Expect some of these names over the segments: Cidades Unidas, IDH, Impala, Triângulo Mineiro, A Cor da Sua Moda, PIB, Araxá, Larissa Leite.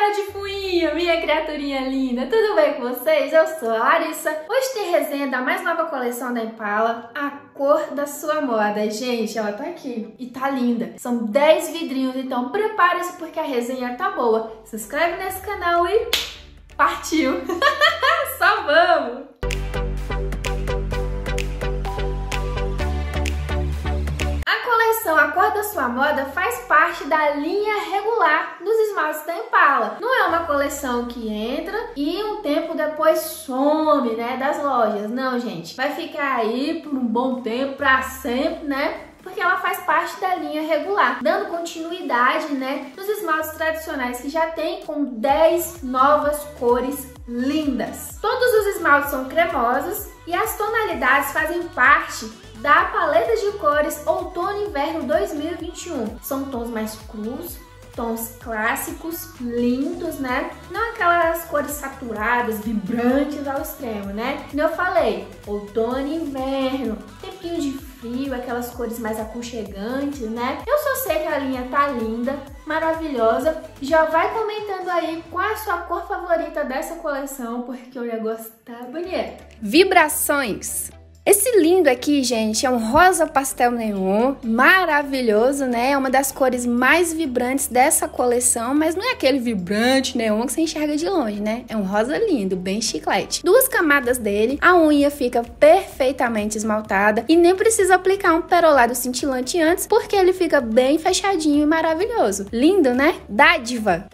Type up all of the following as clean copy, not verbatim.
Cara de fuinha, minha criaturinha linda, tudo bem com vocês? Eu sou a Larissa. Hoje tem resenha da mais nova coleção da Impala, A Cor da Sua Moda. Gente, ela tá aqui e tá linda. São 10 vidrinhos, então prepara-se porque a resenha tá boa. Se inscreve nesse canal e partiu! Só vamos! A Cor da Sua Moda faz parte da linha regular dos esmaltes da Impala. Não é uma coleção que entra e um tempo depois some, né, das lojas. Não, gente, vai ficar aí por um bom tempo, pra sempre, né? Porque ela faz parte da linha regular, dando continuidade, né, nos esmaltes tradicionais que já tem, com 10 novas cores lindas. Todos os esmaltes são cremosos e as tonalidades fazem parte da paleta de cores Outono e Inverno 2021. São tons mais crus, tons clássicos, lindos, né? Não aquelas cores saturadas, vibrantes ao extremo, né? Como eu falei, outono e inverno, tempinho de frio, aquelas cores mais aconchegantes, né? Eu só sei que a linha tá linda, maravilhosa. Já vai comentando aí qual é a sua cor favorita dessa coleção, porque o negócio tá bonito. Vibrações. Esse lindo aqui, gente, é um rosa pastel neon, maravilhoso, né? É uma das cores mais vibrantes dessa coleção, mas não é aquele vibrante neon que você enxerga de longe, né? É um rosa lindo, bem chiclete. Duas camadas dele, a unha fica perfeitamente esmaltada e nem precisa aplicar um perolado cintilante antes, porque ele fica bem fechadinho e maravilhoso. Lindo, né? Dádiva!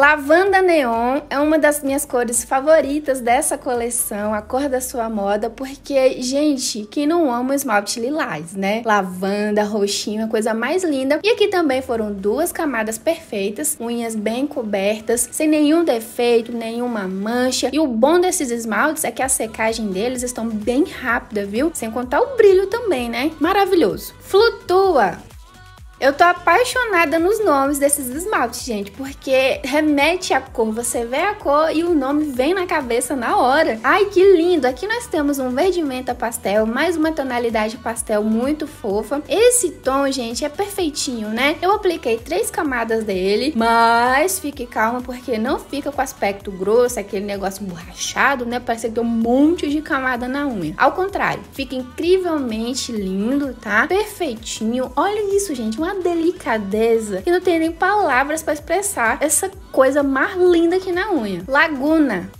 Lavanda neon é uma das minhas cores favoritas dessa coleção, A Cor da Sua Moda, porque, gente, quem não ama o esmalte lilás, né? Lavanda, roxinho, a coisa mais linda. E aqui também foram duas camadas perfeitas, unhas bem cobertas, sem nenhum defeito, nenhuma mancha. E o bom desses esmaltes é que a secagem deles estão bem rápida, viu? Sem contar o brilho também, né? Maravilhoso. Flutua! Eu tô apaixonada nos nomes desses esmaltes, gente, porque remete à cor. Você vê a cor e o nome vem na cabeça na hora. Ai, que lindo! Aqui nós temos um verde menta pastel, mais uma tonalidade pastel muito fofa. Esse tom, gente, é perfeitinho, né? Eu apliquei 3 camadas dele, mas fique calma porque não fica com aspecto grosso, aquele negócio borrachado, né? Parece que tem um monte de camada na unha. Ao contrário, fica incrivelmente lindo, tá? Perfeitinho. Olha isso, gente, uma delicadeza que não tem nem palavras para expressar essa coisa mais linda aqui na unha. Laguna.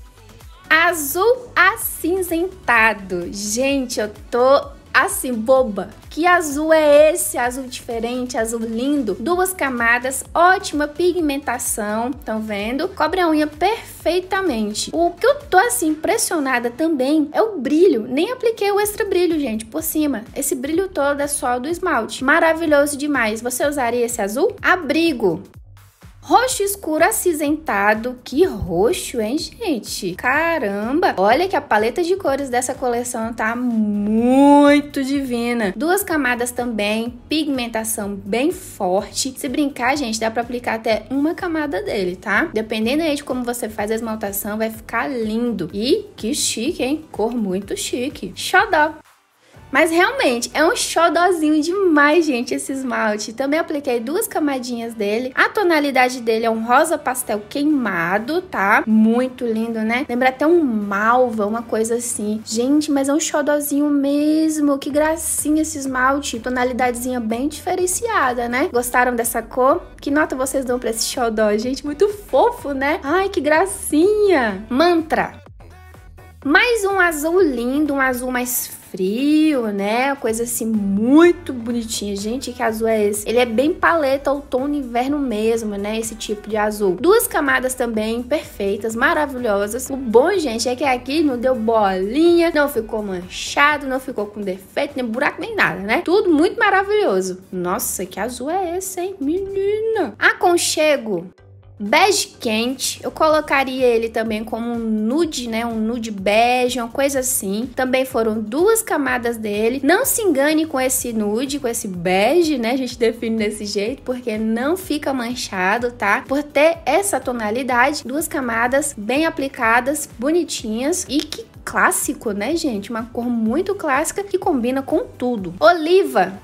Azul acinzentado. Gente, eu tô assim, boba. Que azul é esse? Azul diferente, azul lindo. Duas camadas, ótima pigmentação, estão vendo? Cobre a unha perfeitamente. O que eu tô assim impressionada também é o brilho. Nem apliquei o extra brilho, gente, por cima. Esse brilho todo é só do esmalte. Maravilhoso demais. Você usaria esse azul? Abrigo. Roxo escuro acinzentado. Que roxo, hein, gente? Caramba! Olha que a paleta de cores dessa coleção tá muito divina. Duas camadas também, pigmentação bem forte. Se brincar, gente, dá pra aplicar até uma camada dele, tá? Dependendo aí de como você faz a esmaltação, vai ficar lindo. E que chique, hein? Cor muito chique. Xodó! Mas realmente, é um xodózinho demais, gente, esse esmalte. Também apliquei duas camadinhas dele. A tonalidade dele é um rosa pastel queimado, tá? Muito lindo, né? Lembra até um malva, uma coisa assim. Gente, mas é um xodózinho mesmo. Que gracinha esse esmalte. Tonalidadezinha bem diferenciada, né? Gostaram dessa cor? Que nota vocês dão pra esse xodó, gente? Muito fofo, né? Ai, que gracinha! Mantra. Mais um azul lindo, um azul mais frio, né? Coisa assim muito bonitinha. Gente, que azul é esse? Ele é bem paleta outono e inverno mesmo, né? Esse tipo de azul. Duas camadas também perfeitas, maravilhosas. O bom, gente, é que aqui não deu bolinha, não ficou manchado, não ficou com defeito, nem buraco, nem nada, né? Tudo muito maravilhoso. Nossa, que azul é esse, hein? Menina! Aconchego. Bege quente, eu colocaria ele também como um nude, né? Um nude bege, uma coisa assim. Também foram duas camadas dele. Não se engane com esse nude, com esse bege, né? A gente define desse jeito, porque não fica manchado, tá? Por ter essa tonalidade, duas camadas bem aplicadas, bonitinhas. E que clássico, né, gente? Uma cor muito clássica que combina com tudo. Oliva.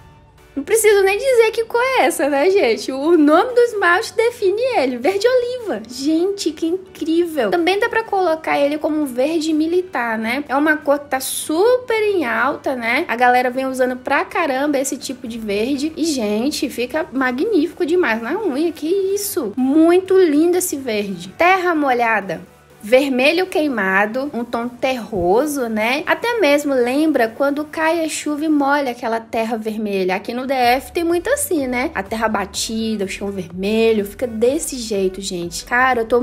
Não preciso nem dizer que cor é essa, né, gente? O nome do esmalte define ele, verde oliva. Gente, que incrível! Também dá pra colocar ele como um verde militar, né? É uma cor que tá super em alta, né? A galera vem usando pra caramba esse tipo de verde. E, gente, fica magnífico demais na unha, que isso! Muito lindo esse verde. Terra molhada. Vermelho queimado, um tom terroso, né? Até mesmo lembra quando cai a chuva e molha aquela terra vermelha. Aqui no DF tem muito assim, né? A terra batida, o chão vermelho, fica desse jeito, gente. Cara, eu tô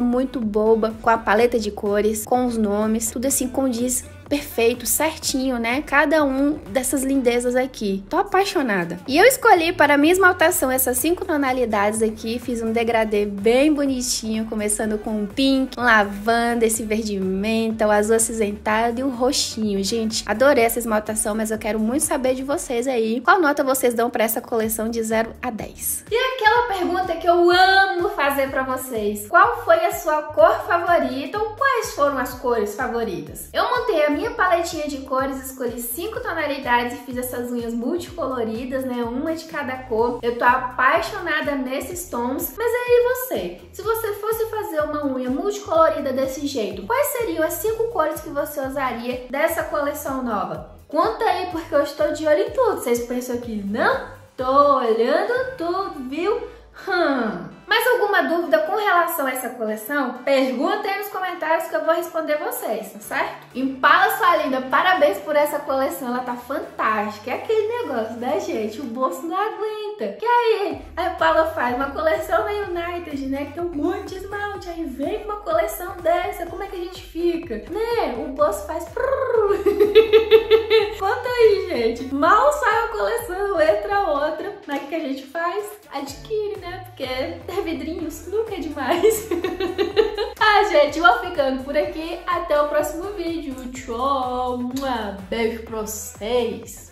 muito boba com a paleta de cores, com os nomes, tudo assim condiz perfeito, certinho, né? Cada um dessas lindezas aqui. Tô apaixonada. E eu escolhi para minha esmaltação essas 5 tonalidades aqui. Fiz um degradê bem bonitinho, começando com um pink, um lavanda, esse verde menta, o azul acinzentado e o roxinho. Gente, adorei essa esmaltação, mas eu quero muito saber de vocês aí. Qual nota vocês dão para essa coleção de 0 a 10? E aquela pergunta que eu amo fazer para vocês. Qual foi a sua cor favorita ou quais foram as cores favoritas? Eu montei a minha paletinha de cores, escolhi 5 tonalidades e fiz essas unhas multicoloridas, né? Uma de cada cor. Eu tô apaixonada nesses tons. Mas aí você, se você fosse fazer uma unha multicolorida desse jeito, quais seriam as 5 cores que você usaria dessa coleção nova? Conta aí, porque eu estou de olho em tudo. Vocês pensam que não? Tô olhando tudo, viu? Mais alguma dúvida com relação a essa coleção? Pergunta aí nos comentários que eu vou responder vocês, tá certo? Impala, sua linda, parabéns por essa coleção, ela tá fantástica. É aquele negócio, né, gente? O bolso não aguenta. E aí? A Impala faz uma coleção na United, né? Que tem um monte de esmalte, aí vem uma coleção dessa, como é que a gente fica? Né? O bolso faz... Conta aí, gente. Mal sai a coleção, entra outra. Mas o que a gente faz? Adquire, né? Porque... vidrinhos, nunca é demais. Ah, gente, vou ficando por aqui. Até o próximo vídeo. Tchau. Um beijo pra vocês.